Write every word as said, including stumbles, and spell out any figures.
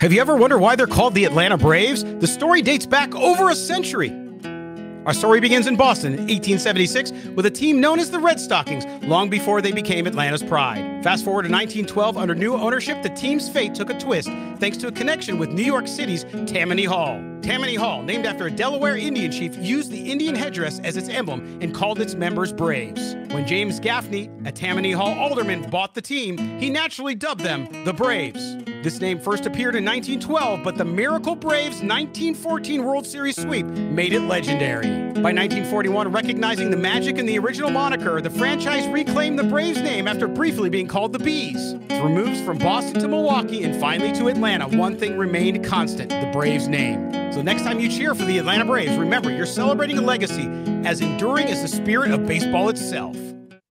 Have you ever wondered why they're called the Atlanta Braves? The story dates back over a century. Our story begins in Boston in eighteen seventy-six with a team known as the Red Stockings, long before they became Atlanta's pride. Fast forward to nineteen twelve, under new ownership, the team's fate took a twist thanks to a connection with New York City's Tammany Hall. Tammany Hall, named after a Delaware Indian chief, used the Indian headdress as its emblem and called its members Braves. When James Gaffney, a Tammany Hall alderman, bought the team, he naturally dubbed them the Braves. This name first appeared in nineteen twelve, but the Miracle Braves' nineteen fourteen World Series sweep made it legendary. By nineteen forty-one, recognizing the magic in the original moniker, the franchise reclaimed the Braves' name after briefly being called the Bees. Through moves from Boston to Milwaukee and finally to Atlanta, one thing remained constant: the Braves' name. So next time you cheer for the Atlanta Braves, remember, you're celebrating a legacy as enduring as the spirit of baseball itself.